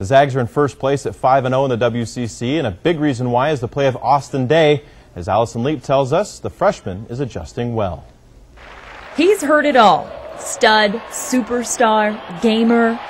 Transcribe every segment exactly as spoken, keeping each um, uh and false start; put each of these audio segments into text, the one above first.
The Zags are in first place at five and oh in the W C C, and a big reason why is the play of Austin Daye. As Allison Leep tells us, the freshman is adjusting well. He's heard it all. Stud, superstar, gamer.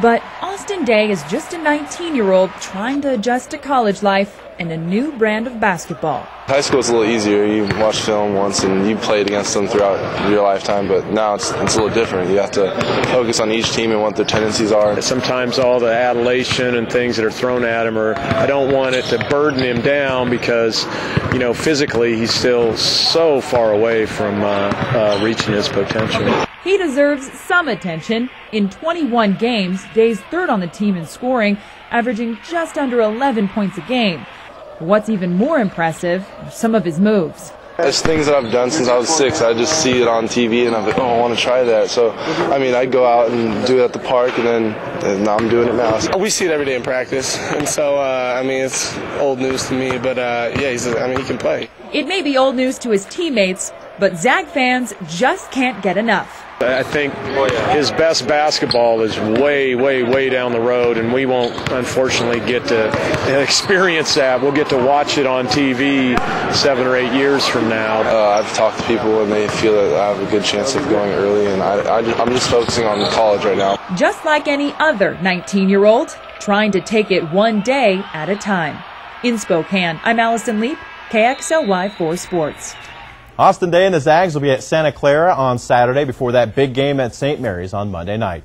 But Austin Daye is just a nineteen-year-old trying to adjust to college life and a new brand of basketball. High school is a little easier. You watch film once and you played against them throughout your lifetime, but now it's, it's a little different. You have to focus on each team and what their tendencies are. Sometimes all the adulation and things that are thrown at him, or I don't want it to burden him down because, you know, physically he's still so far away from uh, uh, reaching his potential. He deserves some attention. In twenty-one games, Daye's third on the team in scoring, averaging just under eleven points a game. What's even more impressive are some of his moves. There's things that I've done since I was six. I just see it on T V and I'm like, oh, I want to try that. So, I mean, I go out and do it at the park, and then and now I'm doing it now. So, we see it every day in practice, and so, uh, I mean, it's old news to me, but, uh, yeah, he's, I mean, he can play. It may be old news to his teammates, but Zag fans just can't get enough. I think his best basketball is way, way, way down the road, and we won't, unfortunately, get to experience that. We'll get to watch it on T V seven or eight years from now. Uh, I've talked to people, and they feel that I have a good chance of going early, and I, I, I'm just focusing on college right now. Just like any other nineteen-year-old, trying to take it one day at a time. In Spokane, I'm Allison Leep, K X L Y four Sports. Austin Daye and the Zags will be at Santa Clara on Saturday before that big game at Saint Mary's on Monday night.